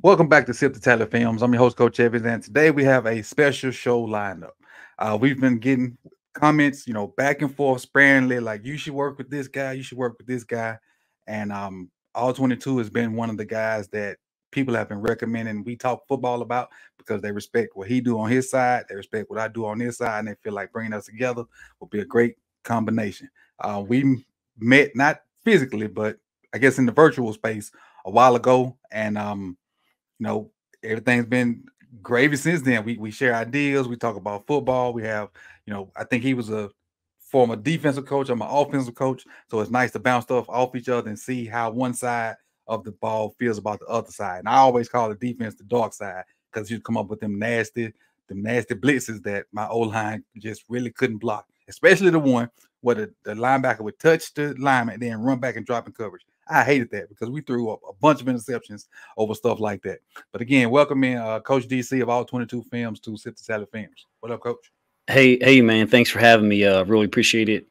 Welcome back to Sip2Tally Films. I'm your host, Coach Evans, and today we have a special show lineup. We've been getting comments, you know, back and forth sparingly, like you should work with this guy, you should work with this guy. And All 22 has been one of the guys that people have been recommending we talk football about because they respect what he do on his side, they respect what I do on this side, and they feel like bringing us together will be a great combination. We met not physically, but I guess in the virtual space a while ago, and you know, everything's been gravy since then. We share ideas. We talk about football. We have, you know, I think he was a former defensive coach. I'm an offensive coach. So it's nice to bounce stuff off each other and see how one side of the ball feels about the other side. And I always call the defense the dark side because you come up with them nasty blitzes that my O-line just really couldn't block, especially the one where the linebacker would touch the lineman and then run back and drop in coverage. I hated that because we threw up a bunch of interceptions over stuff like that. But again, welcome in Coach DC of All 22 Films to Sip2Tally Films. What up, Coach? Hey, man. Thanks for having me. Really appreciate it.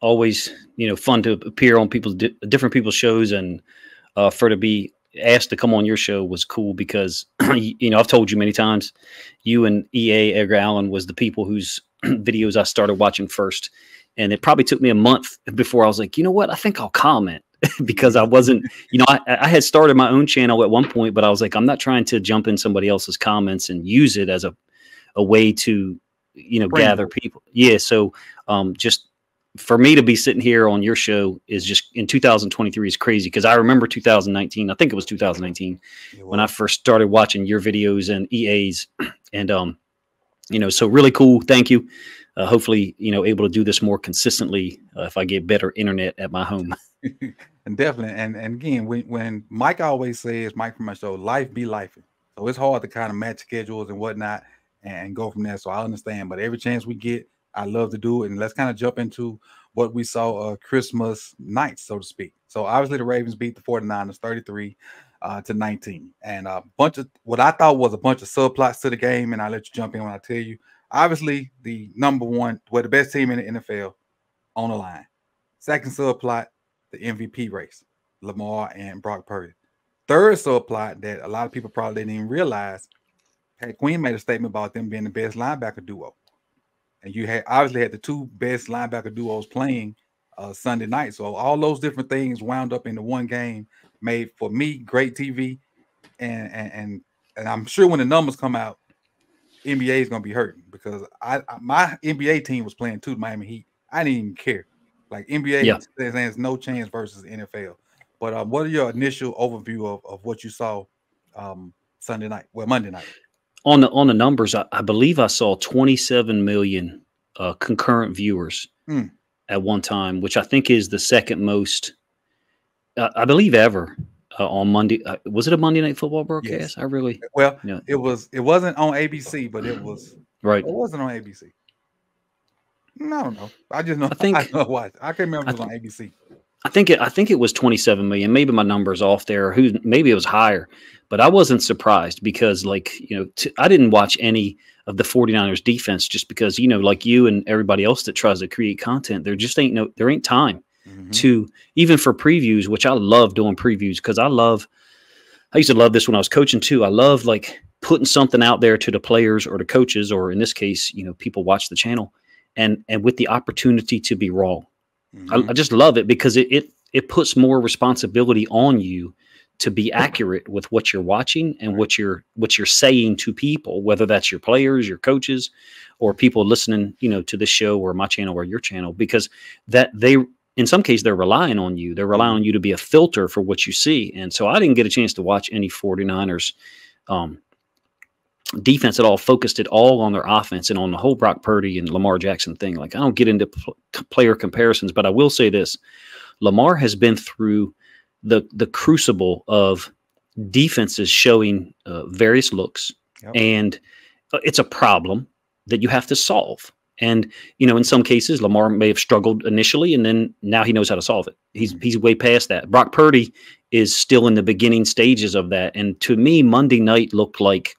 Always, you know, fun to appear on people's different people's shows, and to be asked to come on your show was cool because, you know, I've told you many times, you and EA Edgar Allen was the people whose videos I started watching first. And it probably took me a month before I was like, you know what? I think I'll comment. Because I wasn't, you know, I had started my own channel at one point, but I was like, I'm not trying to jump in somebody else's comments and use it as a way to, you know, gather people. Yeah. So just for me to be sitting here on your show is just in 2023 is crazy. Because I remember 2019, I think it was 2019 when I first started watching your videos and EA's, and, you know, so really cool. Thank you. Hopefully, you know, able to do this more consistently if I get better internet at my home. And definitely, and again, when Mike always says, Mike from my show, life be life. So it's hard to kind of match schedules and whatnot and go from there. So I understand, but every chance we get, I love to do it. And let's kind of jump into what we saw Christmas night, so to speak. So obviously the Ravens beat the 49ers 33 to 19. And a bunch of what I thought was a bunch of subplots to the game. And I'll let you jump in when I tell you. Obviously, the number one, well, the best team in the NFL on the line. Second subplot, the MVP race, Lamar and Brock Purdy. Third subplot that a lot of people probably didn't even realize, Pat Queen made a statement about them being the best linebacker duo. And you had obviously had the two best linebacker duos playing Sunday night. So all those different things wound up into one game, made for me great TV. And I'm sure when the numbers come out, NBA is gonna be hurting because my NBA team was playing too, Miami Heat. I didn't even care. Like NBA, yeah. There's no chance versus NFL. But what are your initial overview of what you saw Sunday night? Well, Monday night. On the numbers, I believe I saw 27 million concurrent viewers at one time, which I think is the second most, I believe, ever. On Monday, was it a Monday Night Football broadcast? Yes. Well, you know, it wasn't on ABC, but it was right. It wasn't on ABC. I don't know. I just know. I can't remember it was on ABC. I think it was 27 million. Maybe my number's off there. Maybe it was higher, but I wasn't surprised because, like, you know, I didn't watch any of the 49ers defense just because, you know, like you and everybody else that tries to create content, there ain't time. Mm-hmm. To even for previews, which I love doing previews because I used to love this when I was coaching too. I love like putting something out there to the players or the coaches, or in this case, you know, people watch the channel and with the opportunity to be wrong. Mm-hmm. I just love it because it puts more responsibility on you to be accurate with what you're watching and what you're saying to people, whether that's your players, your coaches, or people listening, you know, to this show or my channel or your channel, because that they. In some cases, they're relying on you. They're relying on you to be a filter for what you see. And so I didn't get a chance to watch any 49ers defense at all, focused it all on their offense and on the whole Brock Purdy and Lamar Jackson thing. Like, I don't get into player comparisons, but I will say this. Lamar has been through the crucible of defenses showing various looks. Yep. And it's a problem that you have to solve. And, you know, in some cases, Lamar may have struggled initially, and then now he knows how to solve it. He's way past that. Brock Purdy is still in the beginning stages of that. And to me, Monday night looked like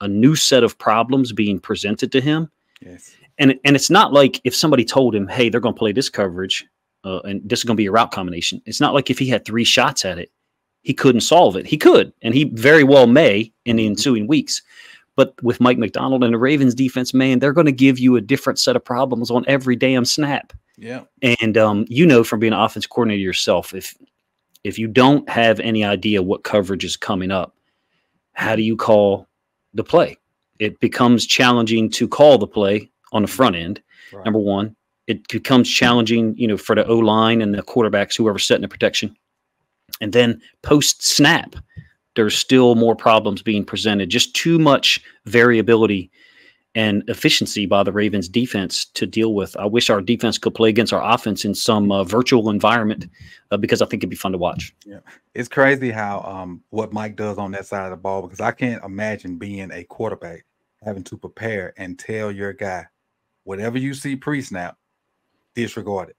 a new set of problems being presented to him. Yes. And it's not like if somebody told him, hey, they're going to play this coverage, and this is going to be a route combination. It's not like if he had three shots at it, he couldn't solve it. He could, and he very well may in the ensuing weeks. But with Mike Macdonald and the Ravens defense, man, they're going to give you a different set of problems on every damn snap. Yeah. And you know from being an offense coordinator yourself, if you don't have any idea what coverage is coming up, how do you call the play? It becomes challenging to call the play on the front end, right. Number one. It becomes challenging, you know, for the O-line and the quarterbacks, whoever's setting the protection. And then post-snap, there's still more problems being presented. Just too much variability and efficiency by the Ravens defense to deal with. I wish our defense could play against our offense in some virtual environment because I think it'd be fun to watch. Yeah, it's crazy how what Mike does on that side of the ball, because I can't imagine being a quarterback having to prepare and tell your guy, whatever you see pre-snap, disregard it.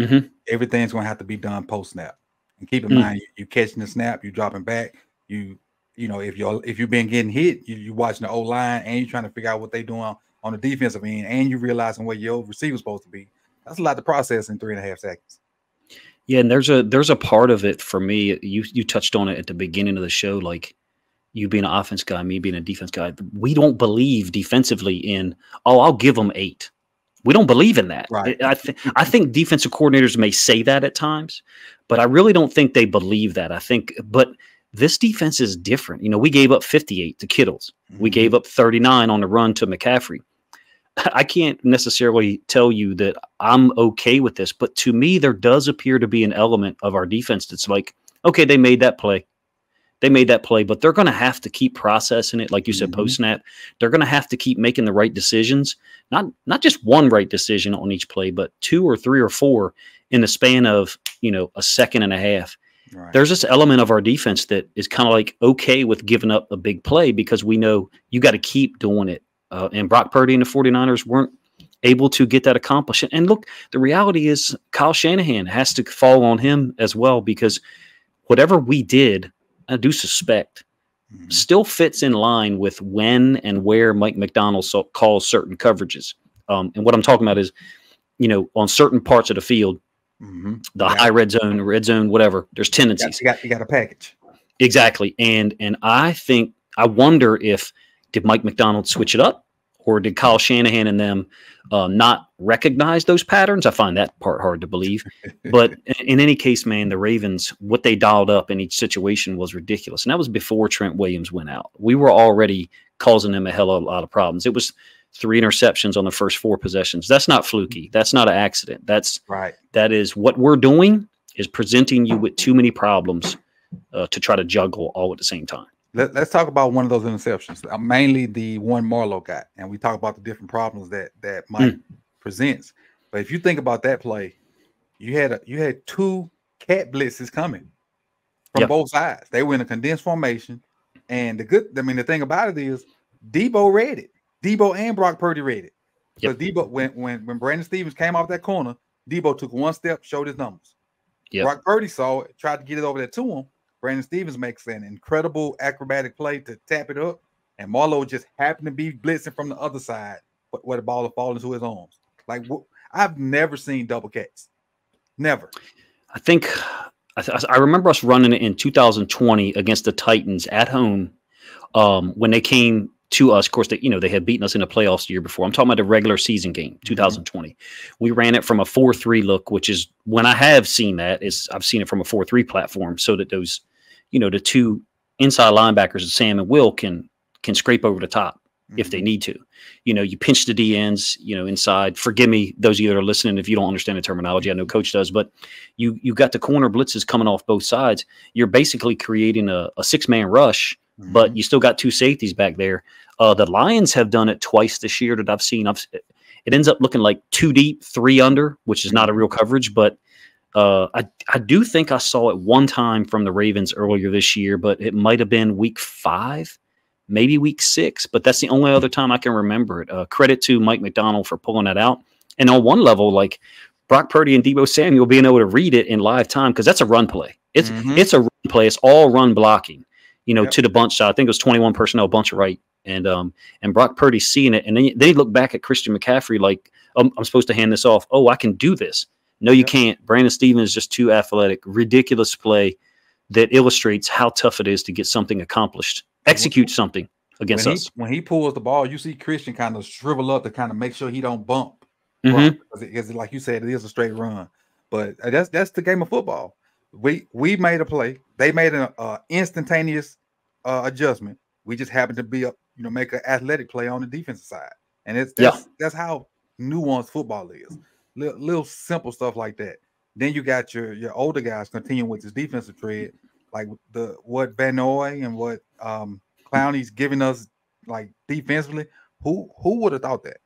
Mm-hmm. Everything's going to have to be done post-snap. And keep in mind, you catching the snap, you dropping back, you know, if you've been getting hit, you watching the O-line and you're trying to figure out what they're doing on the defensive end, and you realizing where your receiver's supposed to be. That's a lot to process in 3.5 seconds. Yeah, and there's a part of it for me. You touched on it at the beginning of the show, like you being an offense guy, me being a defense guy. We don't believe defensively in, oh, I'll give them 8. We don't believe in that. Right. I think defensive coordinators may say that at times, but I really don't think they believe that. I think, but this defense is different. You know, we gave up 58 to Kittles. We gave up 39 on the run to McCaffrey. I can't necessarily tell you that I'm okay with this, but to me, there does appear to be an element of our defense that's like, okay, they made that play. They made that play, but they're going to have to keep processing it. Like you said, post-snap, they're going to have to keep making the right decisions. Not just one right decision on each play, but 2 or 3 or 4 in the span of, you know, a second and a half. Right. There's this element of our defense that is kind of like okay with giving up a big play because we know you got to keep doing it. And Brock Purdy and the 49ers weren't able to get that accomplished. And look, the reality is Kyle Shanahan has to fall on him as well, because whatever we did, I do suspect, still fits in line with when and where Mike Macdonald calls certain coverages. And what I'm talking about is, you know, on certain parts of the field, the high red zone, whatever, there's tendencies. You got a package. Exactly. And I think, I wonder if, did Mike Macdonald switch it up, or did Kyle Shanahan and them not recognize those patterns? I find that part hard to believe. But in any case, man, the Ravens, what they dialed up in each situation was ridiculous. And that was before Trent Williams went out. We were already causing them a hell of a lot of problems. It was 3 interceptions on the first 4 possessions. That's not fluky. That's not an accident. That's right. That is what we're doing, is presenting you with too many problems to try to juggle all at the same time. Let's talk about one of those interceptions, mainly the one Marlowe got. And we talk about the different problems that Mike presents. But if you think about that play, you had 2 cat blitzes coming from both sides. They were in a condensed formation. And the thing about it is Deebo read it. Deebo and Brock Purdy read it. Because Deebo, when Brandon Stevens came off that corner, Deebo took 1 step, showed his numbers. Brock Purdy saw it, tried to get it over there to him. Brandon Stevens makes an incredible acrobatic play to tap it up, and Marlowe just happened to be blitzing from the other side where the ball will fall into his arms. Like, I've never seen double cats. Never. I think I remember us running it in 2020 against the Titans at home when they came – to us, of course, that, you know, they had beaten us in the playoffs the year before. I'm talking about the regular season game, 2020. We ran it from a 4-3 look, which is when I have seen that, is I've seen it from a 4-3 platform, so that those, you know, the 2 inside linebackers, Sam and Will, can scrape over the top if they need to. You know, you pinch the DNs, you know, inside. Forgive me, those of you that are listening, if you don't understand the terminology, I know Coach does, but you got the corner blitzes coming off both sides. You're basically creating a 6-man rush. But you still got 2 safeties back there. The Lions have done it twice this year that I've seen. It ends up looking like 2 deep, 3 under, which is not a real coverage. But I do think I saw it one time from the Ravens earlier this year, but it might have been week 5, maybe week 6. But that's the only other time I can remember it. Credit to Mike Macdonald for pulling that out. And on one level, like Brock Purdy and Deebo Samuel being able to read it in live time, because that's a run play. It's a run play. It's all run blocking. You know, to the bunch side. I think it was 21 personnel, bunch right, and Brock Purdy seeing it, and then he looked back at Christian McCaffrey like, I'm supposed to hand this off. Oh, I can do this. No, you can't. Brandon Stevens is just too athletic. Ridiculous play. that illustrates how tough it is to get something accomplished, execute something against us. When he pulls the ball, you see Christian kind of shrivel up to kind of make sure he don't bump. Right? Because like you said, it is a straight run. But that's the game of football. We made a play. They made an instantaneous adjustment. We just happened to be make an athletic play on the defensive side, and that's how nuanced football is. Little simple stuff like that. Then you got your older guys continuing with this defensive thread, like what Van Noy and what Clowney's giving us, like defensively. Who would have thought that?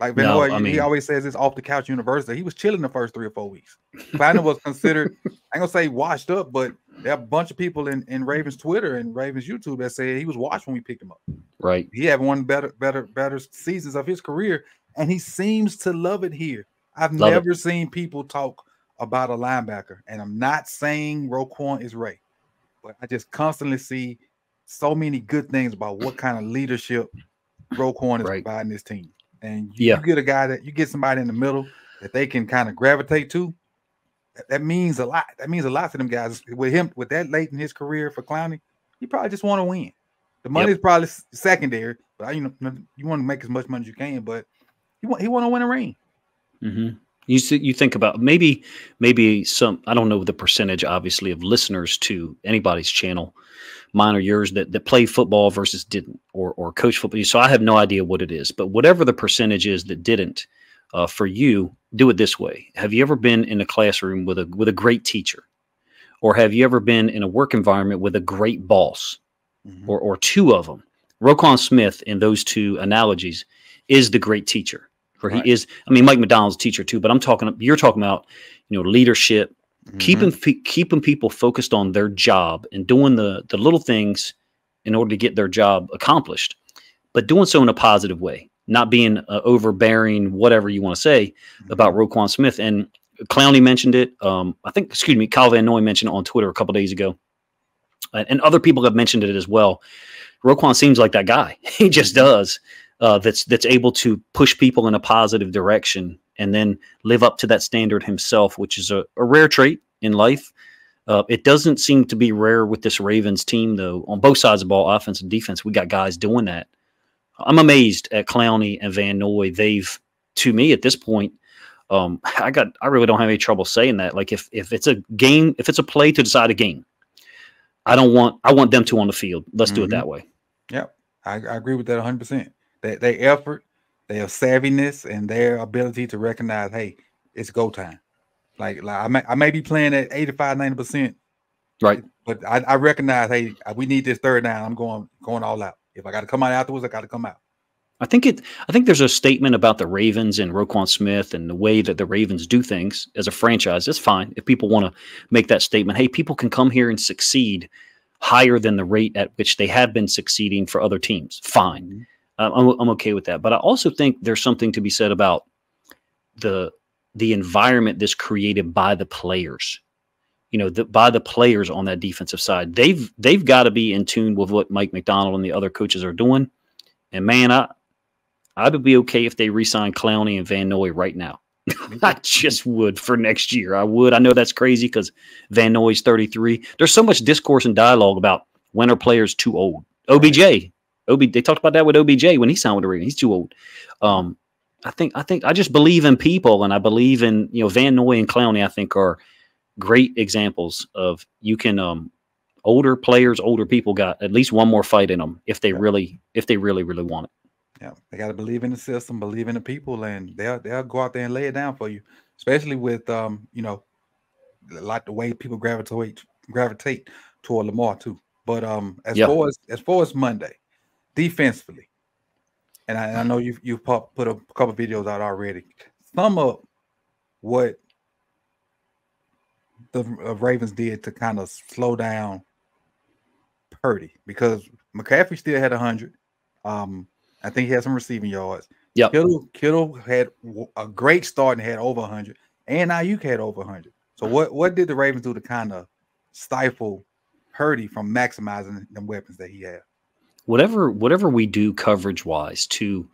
Like Van Noy, he always says it's off the couch university. He was chilling the first 3 or 4 weeks. Clowney was considered, I ain't gonna say washed up, but there are a bunch of people in Ravens Twitter and Ravens YouTube that said he was washed when we picked him up. Right. He had one better seasons of his career, and he seems to love it here. I've never seen people talk about a linebacker, and I'm not saying Roquan is Ray, but I just constantly see so many good things about what kind of leadership Roquan is providing this team. And you get a guy that you get somebody in the middle that they can kind of gravitate to. That means a lot. That means a lot to them guys. With him, with that late in his career for Clowney, you probably just want to win. The money is probably secondary, but you want to make as much money as you can. But he want to win a ring. Mm-hmm. You think about maybe some, I don't know the percentage obviously of listeners to anybody's channel, mine or yours, that played football versus didn't, or coach football. So I have no idea what it is, but whatever the percentage is that didn't, for you, do it this way. Have you ever been in a classroom with a great teacher, or have you ever been in a work environment with a great boss, or two of them? Roquan Smith in those two analogies is the great teacher. He is. I mean, Mike Macdonald's a teacher too, but you're talking about, leadership, keeping people focused on their job and doing the little things in order to get their job accomplished, but doing so in a positive way, not being overbearing, whatever you want to say about Roquan Smith. And Clowney mentioned it. I think, excuse me, Kyle Van Noy mentioned it on Twitter a couple days ago, and other people have mentioned it as well. Roquan seems like that guy. He just does. That's able to push people in a positive direction and then live up to that standard himself, which is a rare trait in life. It doesn't seem to be rare with this Ravens team, though. On both sides of the ball, offense and defense, we got guys doing that. I'm amazed at Clowney and Van Noy. They've, to me at this point, I really don't have any trouble saying that. Like if it's a game, if it's a play to decide a game, I want them two on the field. Let's do it that way. Yep, I agree with that 100%. Their effort, their savviness, and their ability to recognize, hey, it's go time. Like I may be playing at 85, 90%. Right. But I recognize, hey, we need this third down. I'm going all out. If I got to come out afterwards, I got to come out. I think there's a statement about the Ravens and Roquan Smith and the way that the Ravens do things as a franchise. It's fine. If people want to make that statement, hey, people can come here and succeed higher than the rate at which they have been succeeding for other teams. Fine. I'm okay with that. But I also think there's something to be said about the environment that's created by the players, by the players on that defensive side. They've got to be in tune with what Mike Macdonald and the other coaches are doing. And, man, I would be okay if they re-sign Clowney and Van Noy right now. I just would for next year. I would. I know that's crazy because Van Noy's 33. There's so much discourse and dialogue about when are players too old. OBJ, they talked about that with OBJ when he signed with the Ravens. He's too old. I just believe in people, and I believe in Van Noy and Clowney. I think are great examples of you can older players, older people got at least one more fight in them if they really want it. Yeah, they got to believe in the system, believe in the people, and they'll go out there and lay it down for you. Especially with like the way people gravitate toward Lamar too. But as far as Monday. Defensively, and I know you've put a couple videos out already. Sum up what the Ravens did to kind of slow down Purdy, because McCaffrey still had 100. I think he had some receiving yards. Yeah, Kittle had a great start and had over 100, and Ayuk had over 100. So what did the Ravens do to kind of stifle Purdy from maximizing the weapons that he had? Whatever we do coverage wise to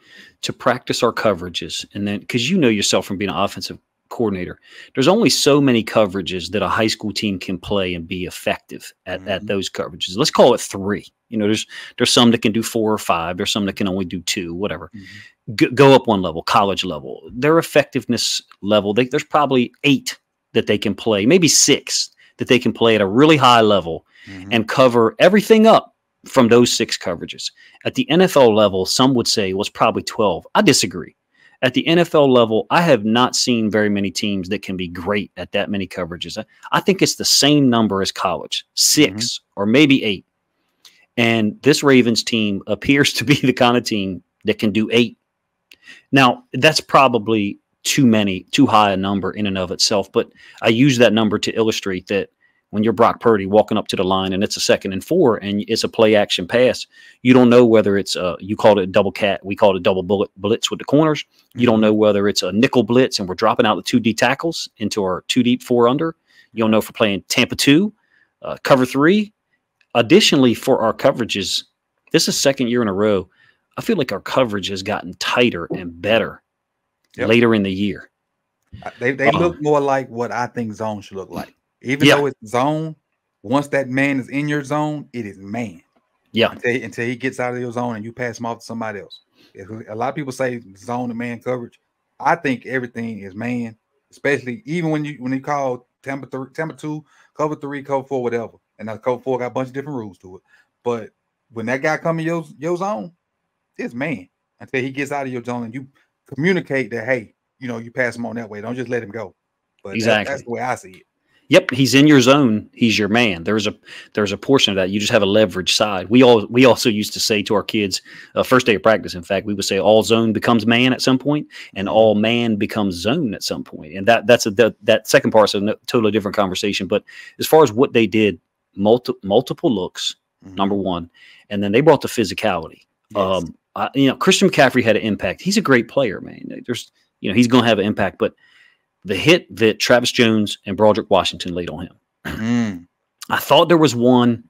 practice our coverages, and then because yourself from being an offensive coordinator. There's only so many coverages that a high school team can play and be effective at, at those coverages. Let's call it three. You know, there's some that can do four or five. There's some that can only do two, whatever. Go up one level, college level. Their effectiveness level, there's probably 8 that they can play, maybe 6 that they can play at a really high level and cover everything up from those 6 coverages. At the NFL level, some would say, well, it's probably 12. I disagree. At the NFL level, I have not seen very many teams that can be great at that many coverages. I think it's the same number as college, 6 or maybe 8. And this Ravens team appears to be the kind of team that can do 8. Now, that's probably too many, too high a number in and of itself, but I use that number to illustrate that when you're Brock Purdy walking up to the line and it's a 2nd and 4 and it's a play action pass, you don't know whether it's a, you called it a double cat, we called it a double blitz with the corners. You don't know whether it's a nickel blitz and we're dropping out the 2D tackles into our 2 deep 4 under. You don't know if we're playing Tampa 2, cover 3. Additionally, for our coverages, this is 2nd year in a row, I feel like our coverage has gotten tighter and better later in the year. They look more like what I think zone should look like. Even though it's zone, once that man is in your zone, it is man. Yeah. Until he gets out of your zone and you pass him off to somebody else. A lot of people say zone to man coverage. I think everything is man, especially even when you call Tampa 2, cover 3, cover 4, whatever. And now cover 4 got a bunch of different rules to it. But when that guy comes in your zone, it's man. Until he gets out of your zone and you communicate that, hey, you know, you pass him on that way. Don't just let him go. But that's the way I see it. Yep, he's in your zone. He's your man. There's a portion of that. You just have a leverage side. We also used to say to our kids, first day of practice, in fact, we would say all zone becomes man at some point, and all man becomes zone at some point. And that 2nd part's a totally different conversation. But as far as what they did, multiple looks, number one, and then they brought the physicality. Yes. You know, Christian McCaffrey had an impact. He's a great player, man. He's going to have an impact, but the hit that Travis Jones and Broderick Washington laid on him. I thought there was one.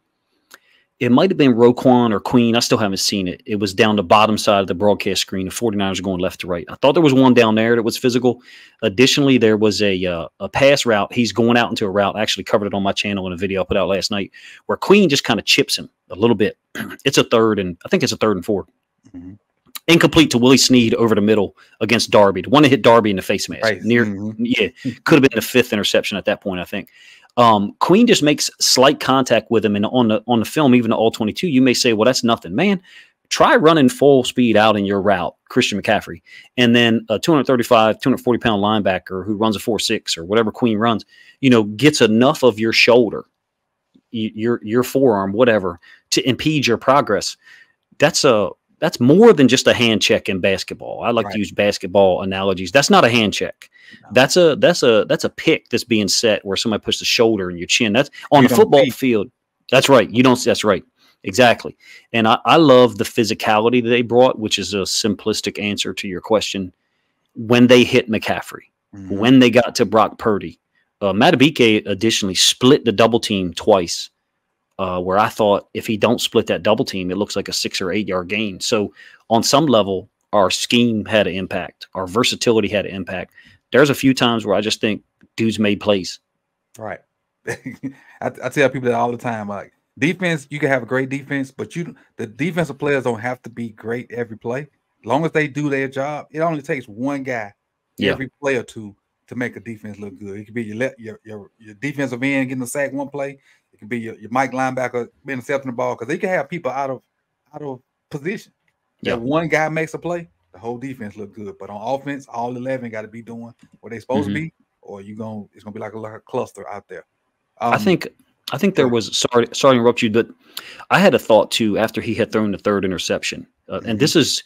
It might have been Roquan or Queen. I still haven't seen it. It was down the bottom side of the broadcast screen. The 49ers are going left to right. I thought there was one down there that was physical. Additionally, there was a pass route. He's going out into a route. I actually covered it on my channel in a video I put out last night where Queen just kind of chips him a little bit. It's a 3rd and 4. Incomplete to Willie Snead over the middle against Darby. The one that hit Darby in the face mask. Right. Could have been the 5th interception at that point, I think. Queen just makes slight contact with him, and on the film, even the All 22, you may say, well, that's nothing. Man, try running full speed out in your route, Christian McCaffrey, and then a 235, 240-pound linebacker who runs a 4.6 or whatever Queen runs, you know, gets enough of your shoulder, your forearm, whatever, to impede your progress. That's more than just a hand check in basketball. I like to use basketball analogies. That's not a hand check. No. That's a pick that's being set where somebody puts the shoulder in your chin. That's on the football field. That's right. You don't. That's right. Exactly. And I love the physicality that they brought, which is a simplistic answer to your question. When they hit McCaffrey, when they got to Brock Purdy, Matabike additionally split the double team twice. Where I thought if he don't split that double team, it looks like a 6 or 8 yard gain. So on some level, our scheme had an impact. Our versatility had an impact. There's a few times where I just think dudes made plays. Right. I tell people that all the time. Like defense, you can have a great defense, but the defensive players don't have to be great every play. As long as they do their job, it only takes one guy every play or two to make a defense look good. It could be your defensive end getting a sack one play. Could be your Mike linebacker intercepting the ball, because they can have people out of position. Yeah, if one guy makes a play, the whole defense look good. But on offense, all 11 got to be doing what they supposed to be, or it's gonna be like a cluster out there. I think there was sorry to interrupt you, but I had a thought too after he had thrown the 3rd interception, and this is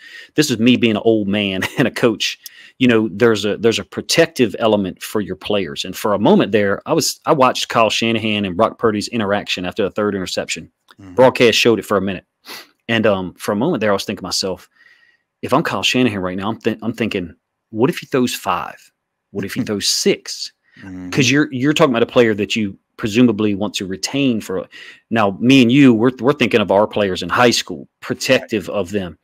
me being an old man and a coach. You know, there's a protective element for your players. And for a moment there, I watched Kyle Shanahan and Brock Purdy's interaction after the 3rd interception. Broadcast showed it for a minute. And for a moment there, I was thinking to myself, if I'm Kyle Shanahan right now, I'm thinking, what if he throws 5? What if he throws 6? Because you're talking about a player that you presumably want to retain for. Now, me and you, we're thinking of our players in high school, protective of them.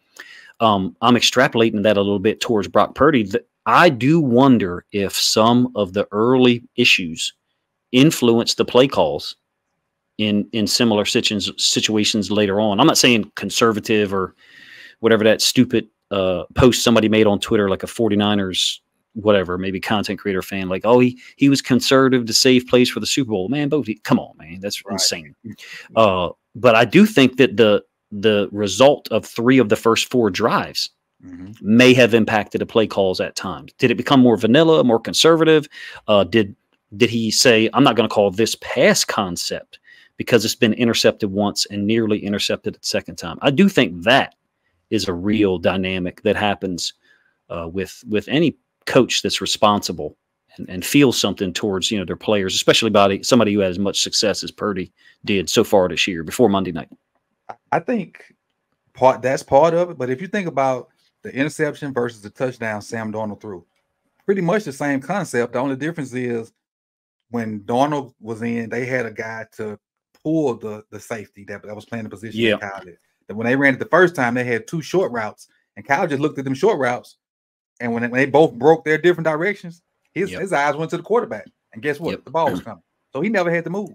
I'm extrapolating that a little bit towards Brock Purdy. I do wonder if some of the early issues influenced the play calls in similar situations later on. I'm not saying conservative or whatever that stupid post somebody made on Twitter, like a 49ers, whatever, maybe content creator fan, like, oh, he was conservative to save plays for the Super Bowl. Man, both, come on, man, that's right. Insane. But I do think that the result of 3 of the first 4 drives may have impacted the play calls at times. Did it become more vanilla, more conservative? Did he say, I'm not going to call this pass concept because it's been intercepted once and nearly intercepted the second time? I do think that is a real dynamic that happens with any coach that's responsible and feels something towards, you know, their players, especially by somebody who had as much success as Purdy did so far this year before Monday night. I think that's part of it. But if you think about the interception versus the touchdown Sam Darnold threw, pretty much the same concept. The only difference is when Darnold was in, they had a guy to pull the safety that was playing the position. Yeah. Kyle did. When they ran it the first time, they had 2 short routes, and Kyle just looked at them short routes. And when they both broke their different directions, his eyes went to the quarterback. And guess what? Yep. The ball was coming. So he never had to move.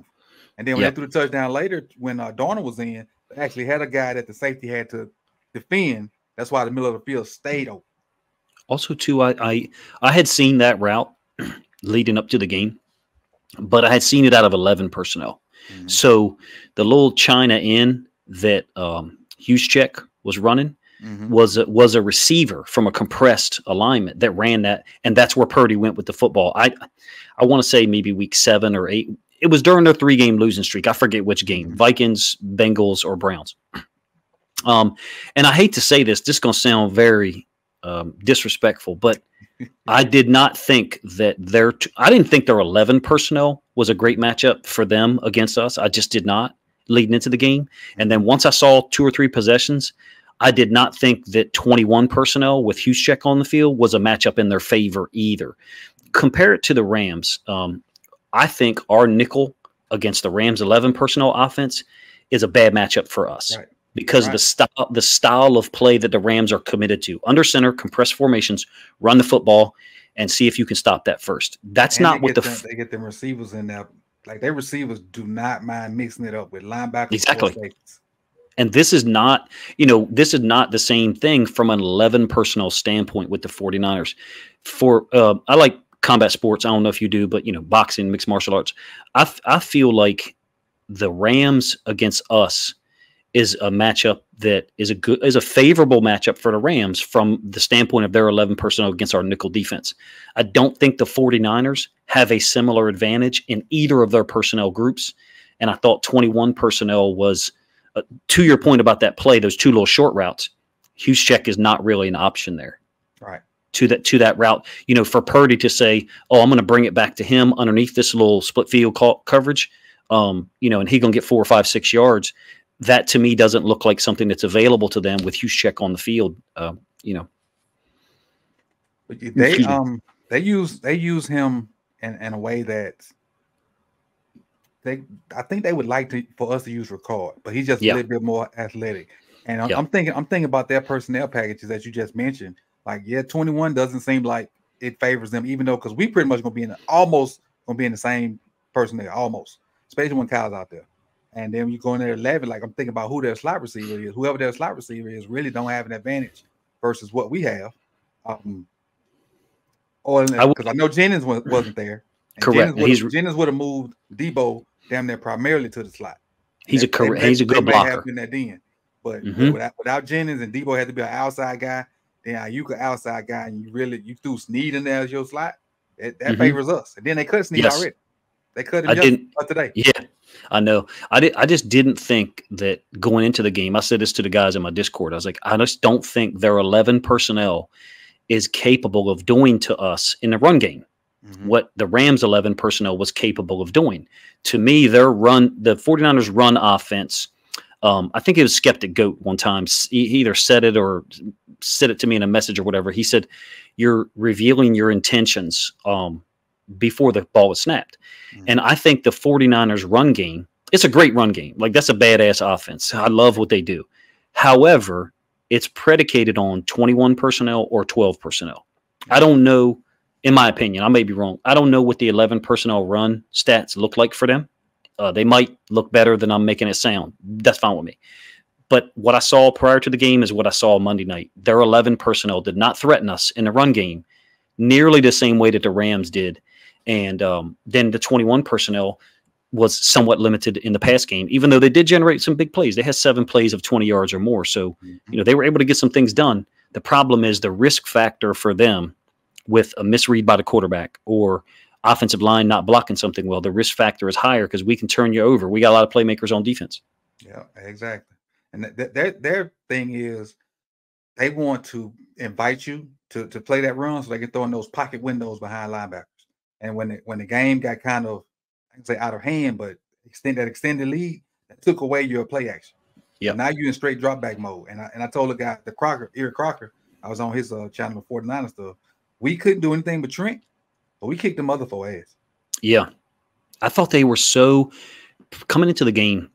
And then when they threw the touchdown later, when Darnold was in, they actually had a guy that the safety had to defend. That's why the middle of the field stayed open. Also, too, I had seen that route leading up to the game, but I had seen it out of 11 personnel. Mm-hmm. So the little China in that Juszczyk was running was a receiver from a compressed alignment that ran that, and that's where Purdy went with the football. I want to say maybe week 7 or 8. It was during their 3-game losing streak. I forget which game, Vikings, Bengals, or Browns. And I hate to say this. This is going to sound very disrespectful, but I did not think that their 11 personnel was a great matchup for them against us. I just did not leading into the game. And then once I saw 2 or 3 possessions, I did not think that 21 personnel with Juszczyk on the field was a matchup in their favor either. Compare it to the Rams. I think our nickel against the Rams 11 personnel offense is a bad matchup for us because the style of play that the Rams are committed to. Under center, compressed formations, run the football, and see if you can stop that first. That's not what they get them receivers in there. Like, their receivers do not mind mixing it up with linebackers. Exactly. And this is not, you know, this is not the same thing from an 11 personnel standpoint with the 49ers. I like combat sports. I don't know if you do, but, you know, boxing, mixed martial arts. I feel like the Rams against us is a matchup that is a favorable matchup for the Rams from the standpoint of their 11 personnel against our nickel defense. I don't think the 49ers have a similar advantage in either of their personnel groups. And I thought 21 personnel was, to your point about that play, those 2 little short routes, Juszczyk is not really an option there. Right. To that route, you know, for Purdy to say, oh, I'm going to bring it back to him underneath this little split field coverage, you know, and he's going to get 4, 5, 6 yards. That to me doesn't look like something that's available to them with Juszczyk on the field. You know, but they use him in a way that I think they would like for us to use Ricard, but he's just a little bit more athletic. And I'm thinking about their personnel packages that you just mentioned. Like, yeah, 21 doesn't seem like it favors them, even though, because we pretty much almost gonna be in the same personnel, almost, especially when Kyle's out there. And then you go in there 11, like, I'm thinking about who their slot receiver is. Whoever their slot receiver is really don't have an advantage versus what we have. Because I know Jennings wasn't there. And correct. Jennings would have moved Deebo damn near primarily to the slot. He's a good blocker. That then. But without Jennings, and Deebo had to be an outside guy, then you could outside guy, and you threw Sneed in there as your slot. That favors us. And then they cut Sneed already. They cut him just today. Yeah. I know. I just didn't think that going into the game. I said this to the guys in my Discord. I was like, I just don't think their 11 personnel is capable of doing to us in the run game what the Rams 11 personnel was capable of doing. To me, the 49ers run offense. I think it was Skeptic Goat one time. He either said it or said it to me in a message or whatever. He said, "You're revealing your intentions." Before the ball is snapped. And I think the 49ers run game, it's a great run game. Like, that's a badass offense. I love what they do. However, it's predicated on 21 personnel or 12 personnel. I don't know, in my opinion, I may be wrong. I don't know what the 11 personnel run stats look like for them. They might look better than I'm making it sound. That's fine with me. But what I saw prior to the game is what I saw Monday night. Their 11 personnel did not threaten us in the run game nearly the same way that the Rams did. And then the 21 personnel was somewhat limited in the pass game, even though they did generate some big plays. They had 7 plays of 20 yards or more. So, you know, they were able to get some things done. The problem is the risk factor for them with a misread by the quarterback or offensive line not blocking something well. The risk factor is higher because we can turn you over. We got a lot of playmakers on defense. Yeah, exactly. And their thing is they want to invite you to play that run so they can throw in those pocket windows behind linebackers. And when the game got kind of, I can say out of hand, but extended lead, that took away your play action. Yeah. Now you're in straight drop back mode. And I told the guy, Eric Crocker, I was on his channel with 49ers stuff. We couldn't do anything but Trent, but we kicked the motherfucker ass. Yeah. I thought they were so coming into the game.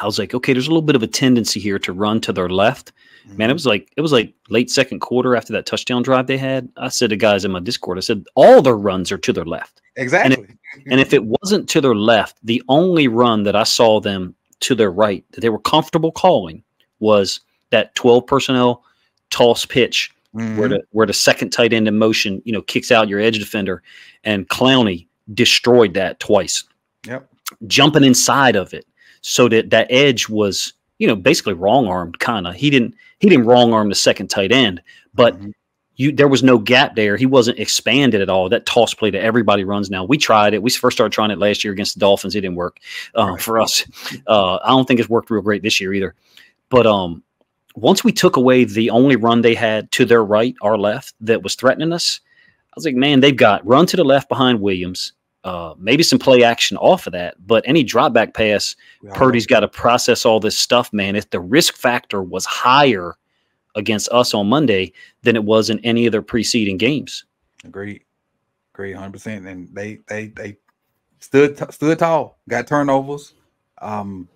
I was like, okay, there's a little bit of a tendency here to run to their left. Mm-hmm. Man, it was like late second quarter after that touchdown drive they had. I said to guys in my Discord, I said, all their runs are to their left. Exactly. And if it wasn't to their left, the only run that I saw them to their right that they were comfortable calling was that 12 personnel toss pitch, mm-hmm, where the second tight end in motion, you know, kicks out your edge defender, and Clowney destroyed that twice. Yep. Jumping inside of it. So that edge was, you know, basically wrong armed, kind of. He didn't wrong arm the second tight end, but mm-hmm, there was no gap there. He wasn't expanded at all. That toss play that everybody runs now. We tried it. We first started trying it last year against the Dolphins. It didn't work for us. I don't think it's worked real great this year either. But once we took away the only run they had to their right or left that was threatening us, I was like, man, they've got run to the left behind Williams. Maybe some play action off of that, but any drop back pass, yeah, Purdy's got to process all this stuff, man. If the risk factor was higher against us on Monday than it was in any of their preceding games. Agreed. Agreed 100%. And they stood tall, got turnovers. And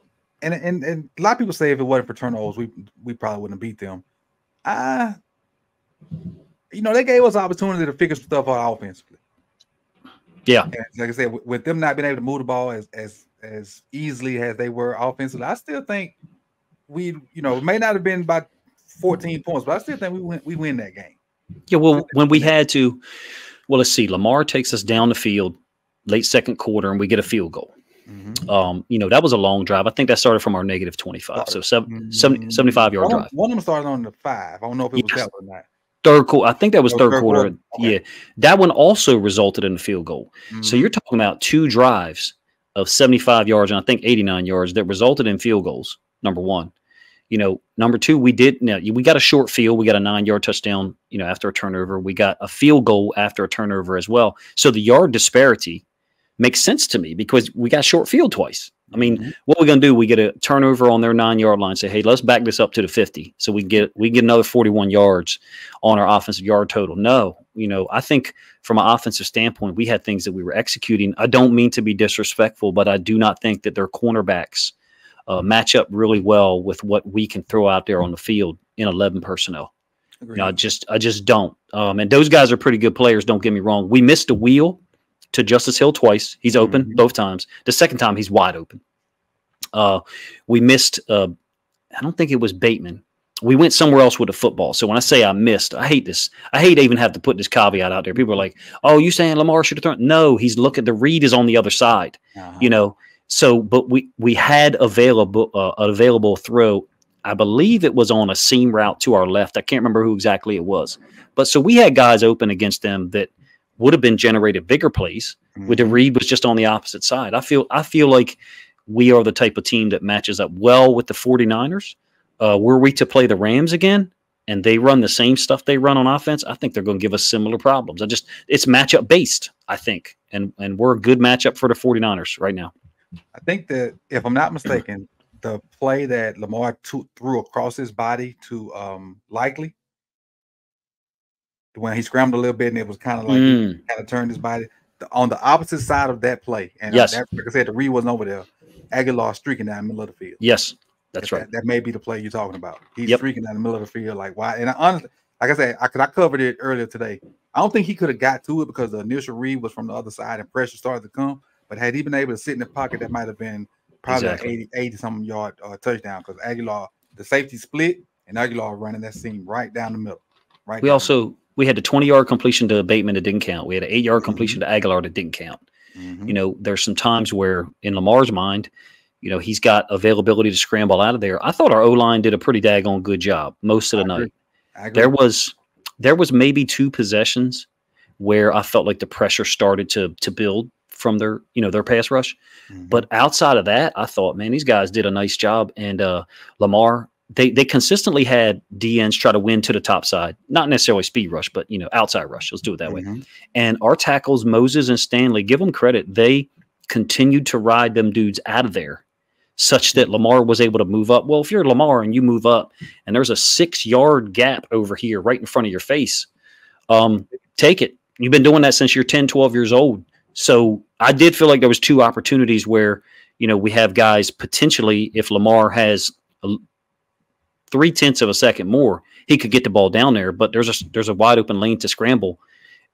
a lot of people say if it wasn't for turnovers, we probably wouldn't have beat them. You know, they gave us an opportunity to figure some stuff out offensively. Yeah, and like I said, with them not being able to move the ball as easily as they were offensively, I still think we, you know, it may not have been by 14 points, but I still think we win that game. Yeah, well, when we had to, well, let's see, Lamar takes us down the field late second quarter, and we get a field goal. Mm-hmm. You know, that was a long drive. I think that started from our negative 25, so 75-yard drive. One of them started on the 5. I don't know if it was that or not. Third quarter, I think that was third quarter. Okay. Yeah, that one also resulted in a field goal. Mm-hmm. So you're talking about 2 drives of 75 yards and I think 89 yards that resulted in field goals. Number one, you know, number two, we got a short field, we got a 9-yard touchdown, you know, after a turnover, we got a field goal after a turnover as well. So the yard disparity makes sense to me because we got short field twice. I mean, mm-hmm, what we're gonna do? We get a turnover on their 9-yard line. Say, hey, let's back this up to the 50, so we get another 41 yards on our offensive yard total. No, you know, I think from an offensive standpoint, we had things that we were executing. I don't mean to be disrespectful, but I do not think that their cornerbacks match up really well with what we can throw out there on the field in 11 personnel. You know, I just don't. And those guys are pretty good players. Don't get me wrong. We missed a wheel to Justice Hill twice. He's open, mm-hmm, both times. The second time, he's wide open. We missed, I don't think it was Bateman. We went somewhere else with the football. So when I say I missed, I hate this. I hate even have to put this caveat out there. People are like, oh, you saying Lamar should have thrown? No, he's looking. The read is on the other side, uh-huh, you know. So, but we had available throw. I believe it was on a seam route to our left. I can't remember who exactly it was. But so we had guys open against them that would have been generated bigger plays, mm-hmm, with the read was just on the opposite side. I feel like we are the type of team that matches up well with the 49ers. Were we to play the Rams again and they run the same stuff they run on offense, I think they're going to give us similar problems. It's matchup based, I think. And we're a good matchup for the 49ers right now. I think that, if I'm not mistaken, the play that Lamar threw across his body to Likely, when he scrambled a little bit and it was kind of like he kind of turned his body on the opposite side of that play. And yes, that, like I said, the read wasn't over there. Aguilar streaking down the middle of the field. Yes, that's right. That may be the play you're talking about. He's streaking down the middle of the field. Like, why? And I honestly, like I said, because I covered it earlier today. I don't think he could have got to it because the initial read was from the other side and pressure started to come. But had he been able to sit in the pocket, that might have been probably an 80-something yard touchdown because Aguilar, the safety split, and Aguilar running that seam right down the middle. Right. We had the 20-yard completion to Bateman that didn't count. We had an 8-yard completion to Aguilar that didn't count. You know, there's some times where in Lamar's mind, you know, he's got availability to scramble out of there. I thought our O-line did a pretty daggone good job most of the night. There was maybe two possessions where I felt like the pressure started to build from their, you know, their pass rush. But outside of that, I thought, man, these guys did a nice job. And Lamar, they consistently had DNs try to win to the top side, not necessarily speed rush, but, you know, outside rush. Let's do it that way. And our tackles, Moses and Stanley, give them credit. They continued to ride them dudes out of there such that Lamar was able to move up. Well, if you're Lamar and you move up and there's a 6-yard gap over here right in front of your face, take it. You've been doing that since you're 10, 12 years old. So I did feel like there was two opportunities where, you know, we have guys potentially, if Lamar has a 3/10 of a second more, he could get the ball down there, but there's a wide open lane to scramble,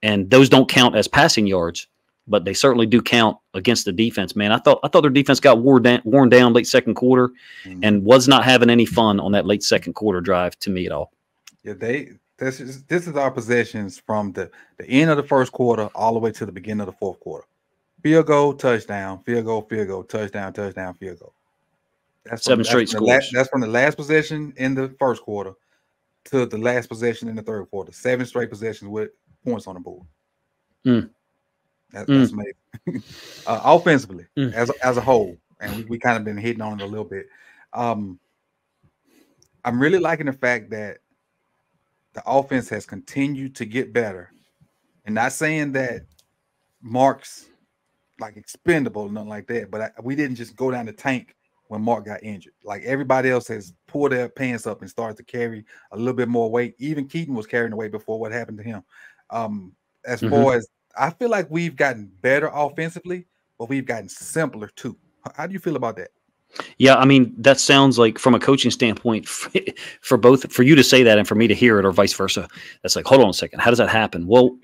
and those don't count as passing yards, but they certainly do count against the defense. Man, I thought their defense got worn down late second quarter, and was not having any fun on that late second quarter drive to me at all. Yeah, this is our possessions from the end of the first quarter all the way to the beginning of the fourth quarter. Field goal, touchdown, field goal. That's seven straight scores. That's from the last possession in the first quarter to the last possession in the third quarter. Seven straight possessions with points on the board. That's amazing. Offensively, as a whole, and we kind of been hitting on it a little bit. I'm really liking the fact that the offense has continued to get better. And not saying that Mark's like expendable or nothing like that, but we didn't just go down the tank when Mark got injured. Like everybody else has pulled their pants up and started to carry a little bit more weight. Even Keaton was carrying the weight before what happened to him. As far as, I feel like we've gotten better offensively, but we've gotten simpler too. How do you feel about that? Yeah, I mean, that sounds like from a coaching standpoint, for you to say that and for me to hear it, or vice versa, that's like, hold on a second, how does that happen? Well,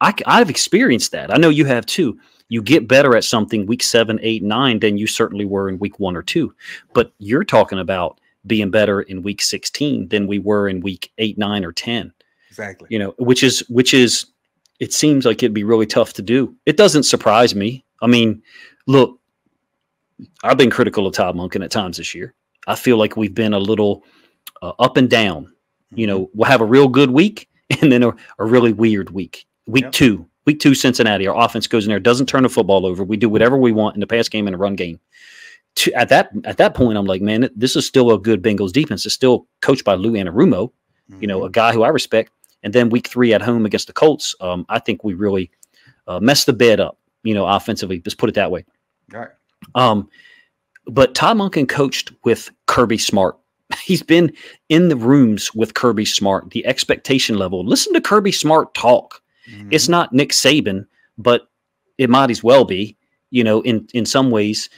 I've experienced that. I know you have too. You get better at something week 7, 8, 9 than you certainly were in week 1 or 2. But you're talking about being better in week 16 than we were in week 8, 9, or 10. Exactly. You know, which is it seems like it'd be really tough to do. It doesn't surprise me. I mean, look, I've been critical of Todd Monken at times this year. I feel like we've been a little up and down. You know, we'll have a real good week and then a really weird week. Week 2, Cincinnati, our offense goes in there, doesn't turn the football over. We do whatever we want in the pass game and the run game. At that point, I'm like, man, this is still a good Bengals defense. It's still coached by Lou Anarumo, you know, a guy who I respect. And then week 3 at home against the Colts, I think we really messed the bed up, you know, offensively. Just put it that way. All right. But Todd Monken coached with Kirby Smart. He's been in the rooms with Kirby Smart, the expectation level. Listen to Kirby Smart talk. It's not Nick Saban, but it might as well be, you know, in some ways.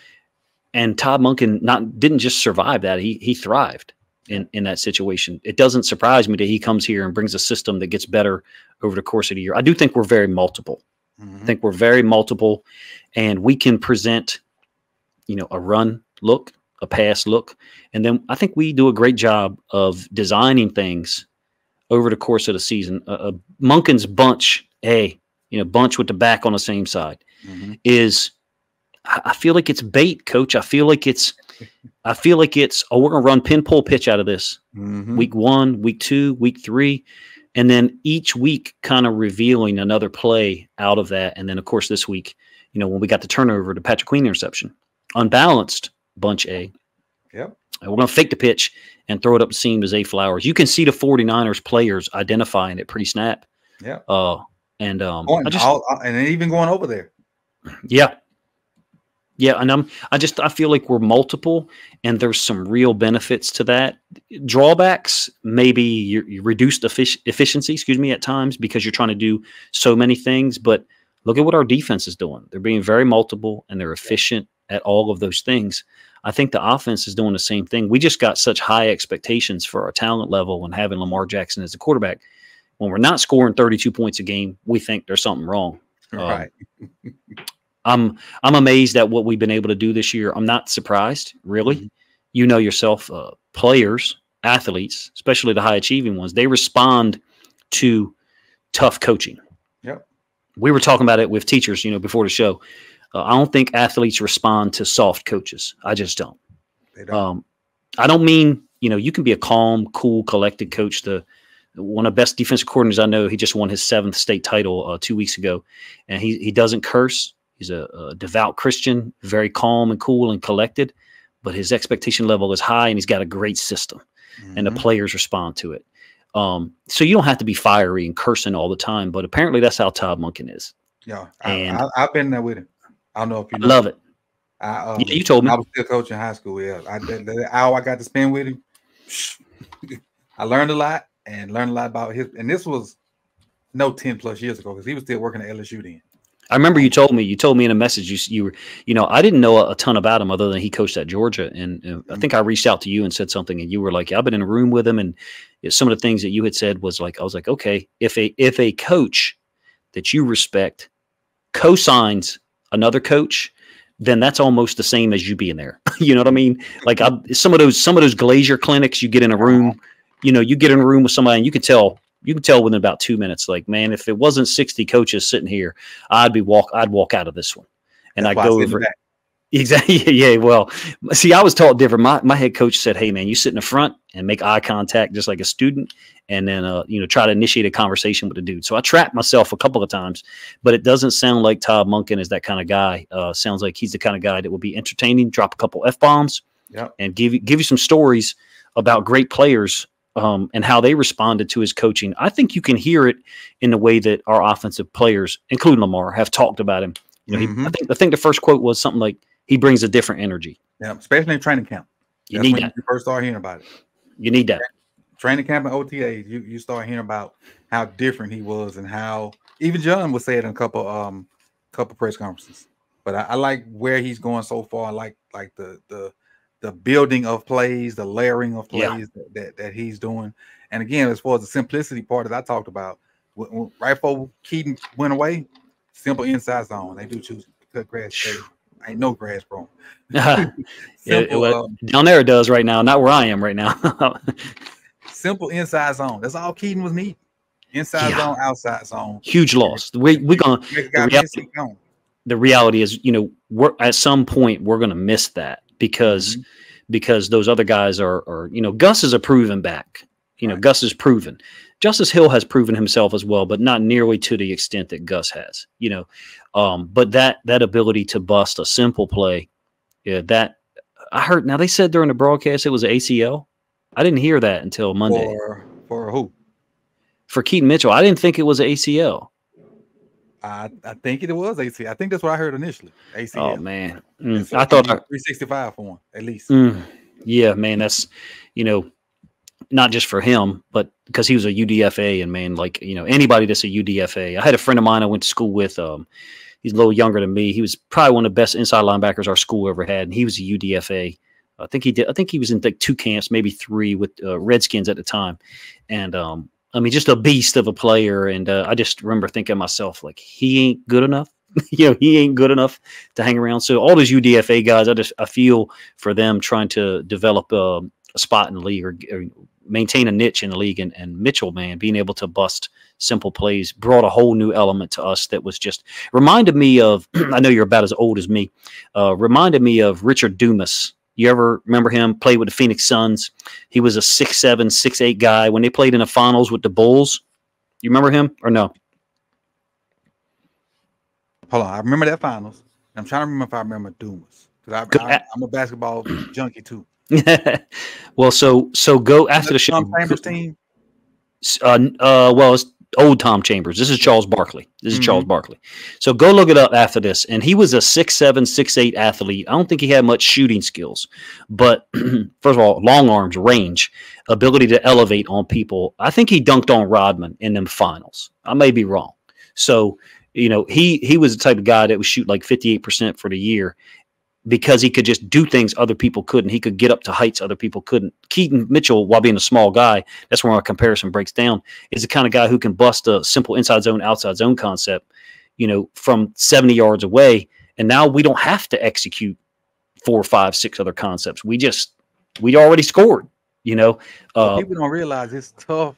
And Todd Monken didn't just survive that. He thrived in that situation. It doesn't surprise me that he comes here and brings a system that gets better over the course of the year. I do think we're very multiple. I think we're very multiple, and we can present, you know, a run look, a pass look. And then I think we do a great job of designing things over the course of the season. Monken's bunch, bunch with the back on the same side, is, I feel like it's bait, coach. I feel like it's, oh, we're going to run pin-pull pitch out of this. Week 1, week 2, week 3. And then each week kind of revealing another play out of that. And then, of course, this week, you know, when we got the turnover to Patrick Queen interception, unbalanced bunch A. Yep. And we're going to fake the pitch and throw it up the seam to Zay Flowers. You can see the 49ers players identifying it pretty snap. Yeah. And even going over there. Yeah. Yeah, and I feel like we're multiple, and there's some real benefits to that. Drawbacks, maybe you reduced efficiency, excuse me, at times because you're trying to do so many things. But look at what our defense is doing. They're being very multiple, and they're efficient at all of those things. I think the offense is doing the same thing. We just got such high expectations for our talent level when having Lamar Jackson as the quarterback. When we're not scoring 32 points a game, we think there's something wrong. Right. I'm amazed at what we've been able to do this year. I'm not surprised, really. Mm-hmm. You know yourself, players, athletes, especially the high-achieving ones, they respond to tough coaching. Yep. We were talking about it with teachers, you know, before the show. I don't think athletes respond to soft coaches. I just don't. They don't. I don't mean, you know, you can be a calm, cool, collected coach. One of the best defensive coordinators I know, he just won his 7th state title 2 weeks ago, and he doesn't curse. He's a devout Christian, very calm and cool and collected, but his expectation level is high, and he's got a great system, mm-hmm. and the players respond to it. So you don't have to be fiery and cursing all the time, but apparently that's how Todd Monken is. Yeah, and I've been there with him. I don't know if you know. Love it. Yeah, you told me. I was still coaching high school. Yeah, the hour I got to spend with him, I learned a lot and learned a lot about his. And this was no 10+ years ago because he was still working at LSU then. I remember you told me in a message you were, you know, I didn't know a ton about him other than he coached at Georgia, and I think I reached out to you and said something, and you were like, I've been in a room with him, and some of the things that you had said was like, I was like, okay, if a coach that you respect co-signs another coach, then that's almost the same as you being there. You know what I mean? Like some of those Glacier clinics, you get in a room, you know, you get in a room with somebody, and you can tell. You can tell within about 2 minutes, like, man, if it wasn't 60 coaches sitting here, I'd walk out of this one. And I go over. Exactly. Yeah. Well, see, I was taught different. My head coach said, hey man, you sit in the front and make eye contact, just like a student. And then, you know, try to initiate a conversation with the dude. So I trapped myself a couple of times, but it doesn't sound like Todd Monken is that kind of guy. Sounds like he's the kind of guy that would be entertaining, drop a couple F-bombs, yep. and give you some stories about great players. And how they responded to his coaching. I think you can hear it in the way that our offensive players, including Lamar, have talked about him. You know, mm-hmm. I think the first quote was something like, he brings a different energy. Yeah, especially in training camp. You need that. You first start hearing about it. You need that. Training camp and OTAs, you start hearing about how different he was and how even John would say it in a couple press conferences. But I like where he's going so far. I like the building of plays, the layering of plays that he's doing. And again, as far as the simplicity part that I talked about, right before Keaton went away, simple inside zone. They do choose to cut grass. Ain't no grass, bro. Down there it does right now, not where I am right now. Simple inside zone. That's all Keaton was needing. Inside zone, outside zone. Huge loss. We're going to – the reality is, you know, at some point we're going to miss that. Because those other guys are, you know, Gus is a proven back. You know, right. Gus is proven. Justice Hill has proven himself as well, but not nearly to the extent that Gus has. You know, but that ability to bust a simple play, yeah, that I heard. Now they said during the broadcast it was an ACL. I didn't hear that until Monday. For who? For Keaton Mitchell, I didn't think it was an ACL. I think it was ACL. I think that's what I heard initially. ACL. Oh man, so I thought 365 for him at least. Yeah, man, that's, you know, not just for him, but because he was a UDFA, and man, like, you know, anybody that's a UDFA. I had a friend of mine I went to school with. He's a little younger than me. He was probably one of the best inside linebackers our school ever had, and he was a UDFA. I think he was in like 2 camps, maybe 3 with Redskins at the time, and I mean, just a beast of a player, and I just remember thinking to myself, like, he ain't good enough. You know, he ain't good enough to hang around. So all those UDFA guys, I feel for them trying to develop a spot in the league or maintain a niche in the league. And Mitchell, man, being able to bust simple plays brought a whole new element to us that was just reminded me of. I know you're about as old as me. Reminded me of Richard Dumas. You ever remember him? Played with the Phoenix Suns. He was a 6'7", 6'8" guy. When they played in the finals with the Bulls, you remember him or no? Hold on. I remember that finals. I'm trying to remember if I remember Dumas. Because I'm a basketball junkie too. Well, so go after the show. Tom Chambers team? Well, it's old Tom Chambers. This is Charles Barkley. This is Charles Barkley. So go look it up after this. And he was a 6'7", 6'8" athlete. I don't think he had much shooting skills. But first of all, long arms, range, ability to elevate on people. I think he dunked on Rodman in them finals. I may be wrong. So, you know, he was the type of guy that would shoot like 58% for the year. because he could just do things other people couldn't. He could get up to heights other people couldn't. Keaton Mitchell, while being a small guy, that's where our comparison breaks down, is the kind of guy who can bust a simple inside zone, outside zone concept, you know, from 70 yards away. And now we don't have to execute 4, 5, 6 other concepts. We already scored, you know. People don't realize it's tough.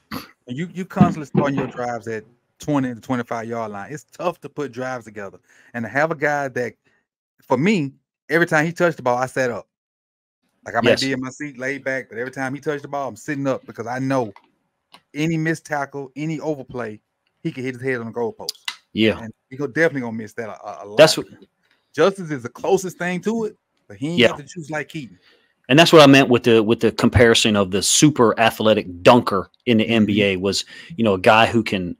You constantly starting your drives at 20 to 25 yard line. It's tough to put drives together. And to have a guy that, for me, every time he touched the ball, I sat up. Like I might be in my seat laid back, but every time he touched the ball, I'm sitting up because I know any missed tackle, any overplay, he can hit his head on the goalpost. Yeah. And he's definitely going to miss that a lot. That's what Justice is the closest thing to it, but he ain't got to choose like Keaton. And that's what I meant with the comparison of the super athletic dunker in the NBA was, you know, a guy who can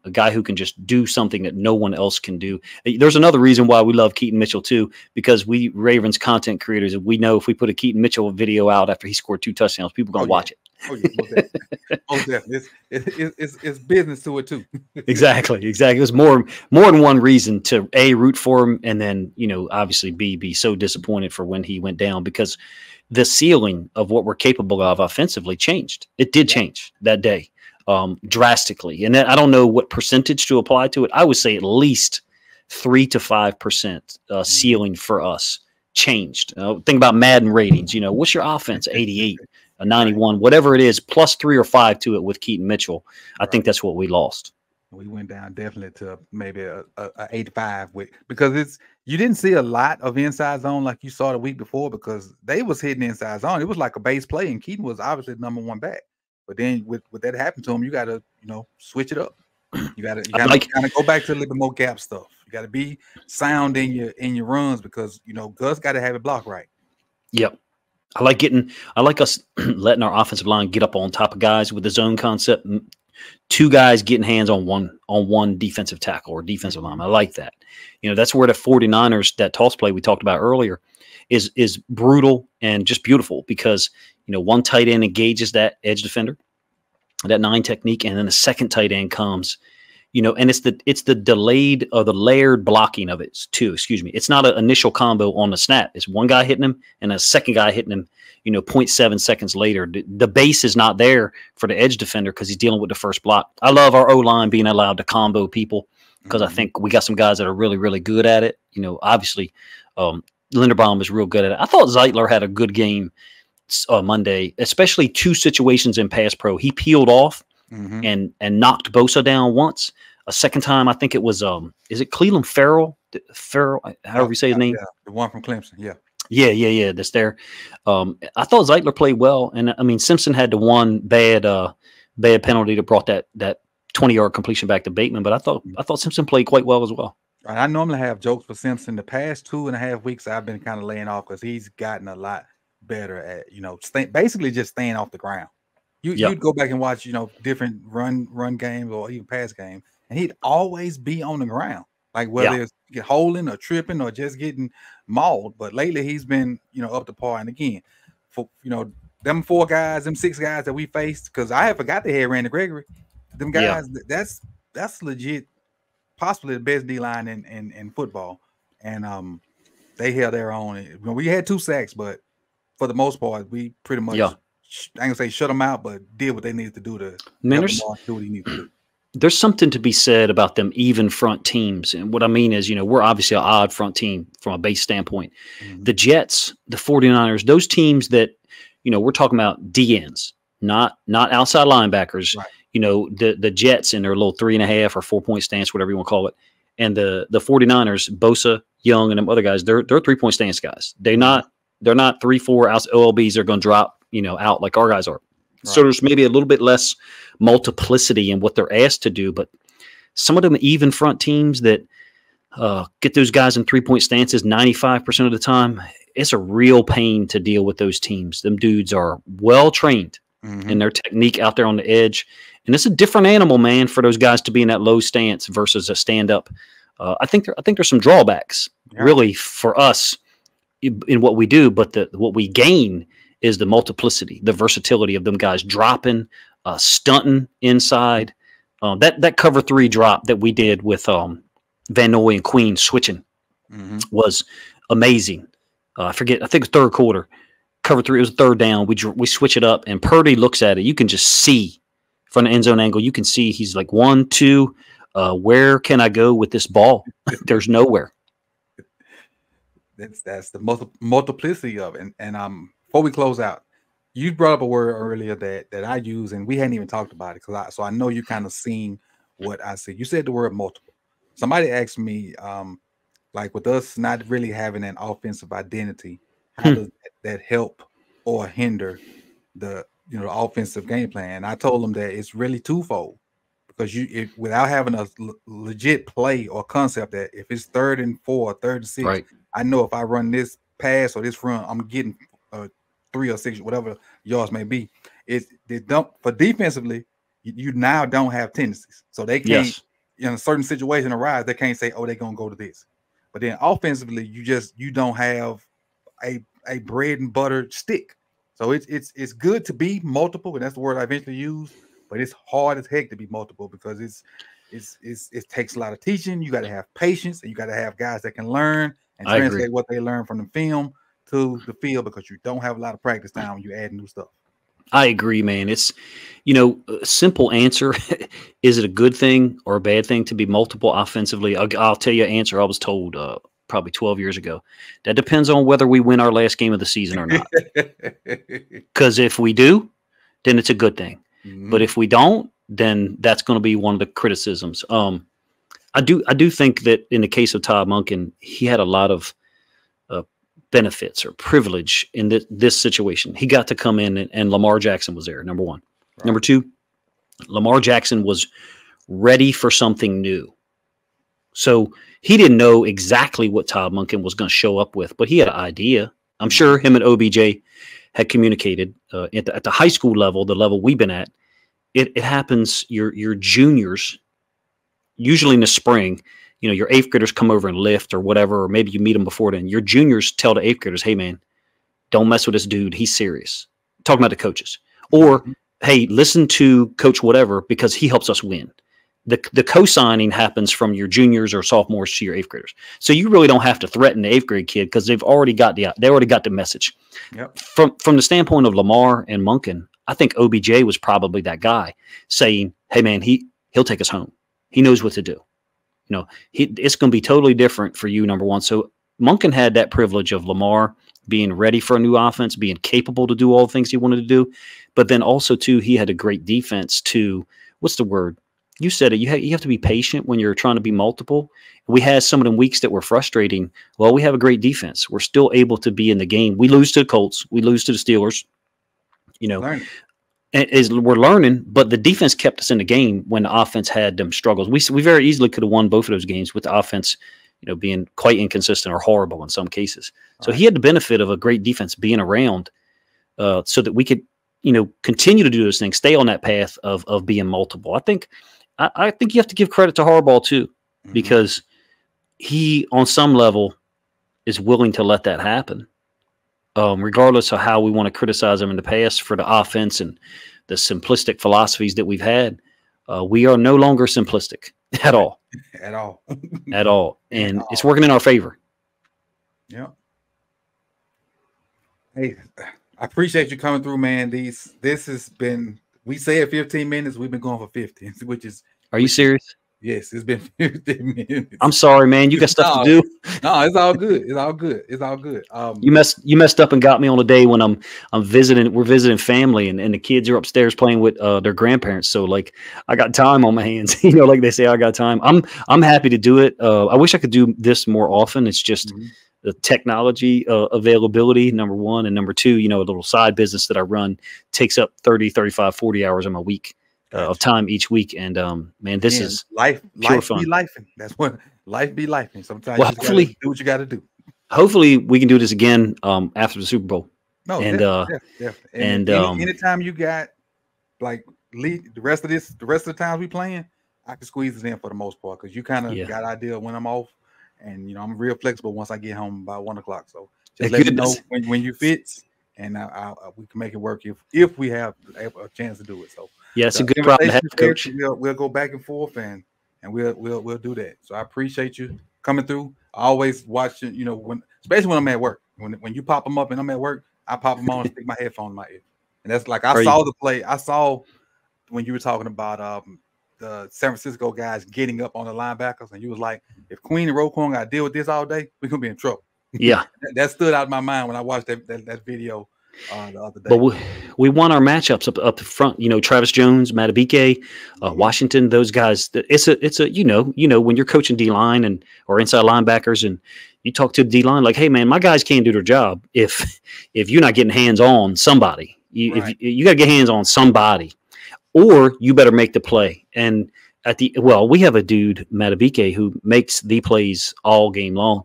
just do something that no one else can do. There's another reason why we love Keaton Mitchell too, because we Ravens content creators, we know if we put a Keaton Mitchell video out after he scored 2 touchdowns, people are going to watch it. Oh yeah, most definitely. Most definitely. It's business to it too. Exactly, exactly. There's more than one reason to A, root for him, and then, you know, obviously B, be so disappointed for when he went down, because the ceiling of what we're capable of offensively changed. It did change that day drastically. And then I don't know what percentage to apply to it. I would say at least 3 to 5% ceiling for us changed. Think about Madden ratings. You know, what's your offense? 88, a 91, whatever it is, plus 3 or 5 to it with Keaton Mitchell. I think that's what we lost. We went down definitely to maybe a 85 with, because it's, you didn't see a lot of inside zone like you saw the week before, because they was hitting inside zone. It was like a base play, and Keaton was obviously the #1 back. But then with that happened to him, you got to, you know, switch it up. You got to kind of go back to a little bit more gap stuff. You got to be sound in your runs, because, you know, Gus got to have it blocked right. Yep. I like us letting our offensive line get up on top of guys with the zone concept. 2 guys getting hands on one defensive tackle or defensive lineman. I like that. You know, that's where the 49ers, that toss play we talked about earlier, is brutal and just beautiful, because, you know, one tight end engages that edge defender, that 9 technique, and then the second tight end comes, you know, and it's the delayed or the layered blocking of it too. Excuse me. It's not an initial combo on the snap. It's one guy hitting him and a second guy hitting him, you know, 0.7 seconds later. The base is not there for the edge defender because he's dealing with the first block. I love our O-line being allowed to combo people, because I think we got some guys that are really, really good at it. You know, obviously Linderbaum is real good at it. I thought Zeitler had a good game Monday, especially 2 situations in pass pro. He peeled off. And knocked Bosa down once. A second time, I think it was is it Cleveland Farrell, however you say his name? Yeah, the one from Clemson. Yeah. That's there. I thought Zeitler played well, and I mean Simpson had the one bad penalty that brought that 20-yard completion back to Bateman. But I thought Simpson played quite well as well. I normally have jokes for Simpson. The past 2.5 weeks, I've been kind of laying off because he's gotten a lot better at, you know, basically just staying off the ground. You'd go back and watch, you know, different run games or even pass games, and he'd always be on the ground, like whether it's holding or tripping or just getting mauled. But lately, he's been, you know, up to par. And again, for, you know, them 4 guys, them 6 guys that we faced, because I had forgot they had Randy Gregory. Them guys, that's legit, possibly the best D line in football, and they held their own. We had 2 sacks, but for the most part, we pretty much. I ain't gonna say shut them out, but did what they needed to do to do what he needed to do. There's something to be said about them even front teams. And what I mean is, you know, we're obviously an odd front team from a base standpoint. The Jets, the 49ers, those teams that, you know, we're talking about DNs, not outside linebackers, you know, the Jets in their little 3.5 or 4-point stance, whatever you want to call it. And the 49ers, Bosa, Young, and them other guys, they're 3-point stance guys. They're not 3-4 outs OLBs. They're gonna drop, you know, out like our guys are. So there's maybe a little bit less multiplicity in what they're asked to do, but some of them even front teams that get those guys in 3-point stances 95% of the time, it's a real pain to deal with those teams. Them dudes are well trained in their technique out there on the edge, and it's a different animal, man, for those guys to be in that low stance versus a stand up. I think there's some drawbacks really for us in what we do, but what we gain is the multiplicity, the versatility of them guys dropping, stunting inside. That cover 3 drop that we did with Van Noy and Queen switching was amazing. I forget. I think it was third quarter. Cover three. It was third down. We switch it up, and Purdy looks at it. You can just see from the end zone angle. You can see he's like, 1, 2. Where can I go with this ball? There's nowhere. That's the multiplicity of it. And before we close out, you brought up a word earlier that I use, and we hadn't even talked about it. So I know you kind of seen what I see. You said the word multiple. Somebody asked me, like with us not really having an offensive identity, how does that help or hinder the the offensive game plan? And I told them that it's really twofold, because without having a legit play or concept that if it's 3rd and 4, 3rd and 6, right, I know if I run this pass or this run, I'm getting 3 or 6, whatever yards may be. Defensively, you now don't have tendencies, so they can't. Yes. In a certain situation arise, they can't say, "Oh, they're gonna go to this." But then offensively, you don't have a bread and butter stick. So it's good to be multiple, and that's the word I eventually use. But it's hard as heck to be multiple, because it takes a lot of teaching. You got to have patience, and you got to have guys that can learn and translate what they learn from the film to the field, because you don't have a lot of practice time when you add new stuff. I agree, man. It's, a simple answer. Is it a good thing or a bad thing to be multiple offensively? I'll tell you an answer I was told probably 12 years ago. That depends on whether we win our last game of the season or not. Because if we do, then it's a good thing. Mm-hmm. But if we don't, then that's going to be one of the criticisms. I do think that in the case of Todd Monken, he had a lot of benefits or privilege in this situation. He got to come in, and Lamar Jackson was there, number one. Right. Number two, Lamar Jackson was ready for something new. So he didn't know exactly what Todd Monken was going to show up with, but he had an idea. I'm sure him and OBJ had communicated at the high school level, the level we've been at. It happens, your juniors, usually in the spring, your 8th graders come over and lift or whatever, or maybe you meet them before then. Your juniors tell the 8th graders, hey, man, don't mess with this dude. He's serious. Talking about the coaches. Or, hey, listen to coach whatever, because he helps us win. The co-signing happens from your juniors or sophomores to your 8th graders. So you really don't have to threaten the 8th grade kid, because they already got the message. Yep. From the standpoint of Lamar and Monken, I think OBJ was probably that guy saying, hey, man, he'll take us home. He knows what to do. It's going to be totally different for you, number one. So Monken had that privilege of Lamar being ready for a new offense, being capable to do all the things he wanted to do. But then also, too, he had a great defense to, what's the word? You said it. You have to be patient when you're trying to be multiple. We had some of the weeks that were frustrating. Well, we have a great defense. We're still able to be in the game. We lose to the Colts. We lose to the Steelers. We're learning, but the defense kept us in the game when the offense had them struggles. We very easily could have won both of those games with the offense, being quite inconsistent or horrible in some cases. So he had the benefit of a great defense being around, so that we could, continue to do those things, stay on that path of being multiple. I think you have to give credit to Harbaugh too, because he, on some level, is willing to let that happen. Regardless of how we want to criticize him in the past for the offense and the simplistic philosophies that we've had, we are no longer simplistic at all. At all. At all. And at all. It's working in our favor. Yeah. Hey, I appreciate you coming through, man. This has been, we said 15 minutes, we've been going for 50, which is. Are you serious? Yes, it's been 15 minutes. I'm sorry, man. You got stuff to do. No, it's all good. It's all good. It's all good. You messed up and got me on a day when I'm visiting. We're visiting family, and the kids are upstairs playing with their grandparents. So like, I got time on my hands. Like they say, I got time. I'm happy to do it. I wish I could do this more often. It's just the technology availability, number one, and number two, a little side business that I run takes up 30, 35, 40 hours of my week. Of time each week, and man, this is life be lifing. That's what life be lifing. Sometimes, well, hopefully, do what you got to do. Hopefully, we can do this again after the Super Bowl. No, and definitely. Anytime you got like the rest of the times we playing, I can squeeze it in for the most part, because you kind of got an idea when I'm off, and I'm real flexible once I get home by 1 o'clock. So just let me know when you fit, and we can make it work if we have a chance to do it. So. Yeah, it's a good problem to have, Coach. We'll go back and forth, and we'll do that. So I appreciate you coming through. I always watching, especially when I'm at work. When you pop them up and I'm at work, I pop them on and stick my headphone in my ear. And that's like, I saw when you were talking about the San Francisco guys getting up on the linebackers, and you was like, if Queen and Roquan got to deal with this all day, we're going to be in trouble. Yeah. That stood out in my mind when I watched that video the other day. But we want our matchups up front. You know, Travis Jones, Matabike, Washington, those guys. It's a you know when you're coaching D-line and or inside linebackers, and you talk to D-line like, hey man, my guys can't do their job if you're not getting hands on somebody. You got to get hands on somebody, or you better make the play. And at the we have a dude Matabike who makes the plays all game long.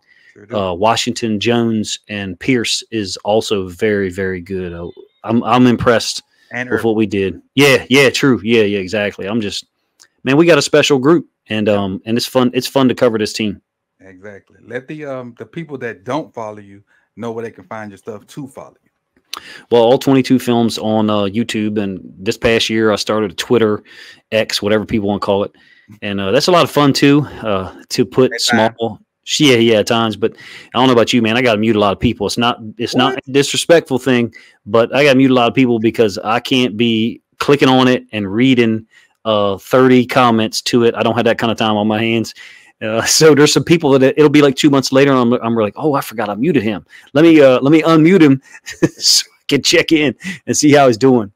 Washington, Jones, and Pierce is also very, very good. I'm impressed with what we did. Yeah, true. Yeah, exactly. I'm just, man, we got a special group, and it's fun. It's fun to cover this team. Exactly. Let the people that don't follow you know where they can find your stuff to follow you. Well, All 22 Films on YouTube, and this past year I started a Twitter, X, whatever people want to call it, and that's a lot of fun too. To put small. Yeah, at times, but I don't know about you, man. I got to mute a lot of people. It's not a disrespectful thing, but I got to mute a lot of people because I can't be clicking on it and reading 30 comments to it. I don't have that kind of time on my hands. So there's some people that it'll be like 2 months later, and I'm like, oh, I forgot I muted him. Let me unmute him so I can check in and see how he's doing.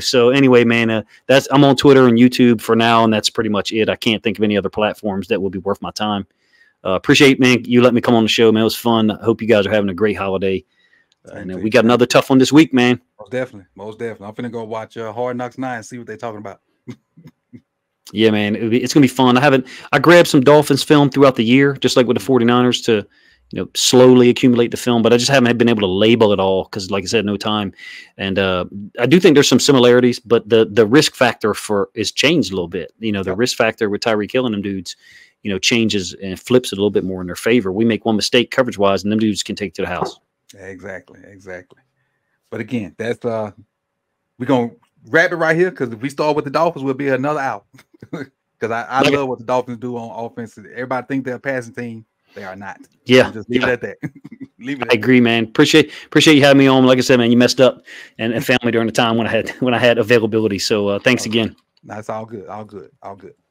So anyway, man, I'm on Twitter and YouTube for now, and that's pretty much it. I can't think of any other platforms that would be worth my time. Appreciate, man, you let me come on the show, man. It was fun. I hope you guys are having a great holiday. And we got another tough one this week, man. Most definitely. I'm finna go watch Hard Knocks 9 and see what they're talking about. Yeah, man. It's going to be fun. I grabbed some Dolphins film throughout the year, just like with the 49ers, to slowly accumulate the film, but I just haven't been able to label it all because, like I said, no time. And I do think there's some similarities, but the risk factor is changed a little bit. The risk factor with Tyreek Hill and them dudes, changes and flips it a little bit more in their favor. We make one mistake coverage-wise, and them dudes can take to the house. Exactly. But again, that's we're gonna wrap it right here, because if we start with the Dolphins, we'll be another hour. Because I love what the Dolphins do on offense. Everybody think they're a passing team. They are not. Yeah, so just leave it at that. I agree, man. Appreciate you having me on. Like I said, man, you messed up and found me during the time when I had availability. So thanks again. That's all good. All good.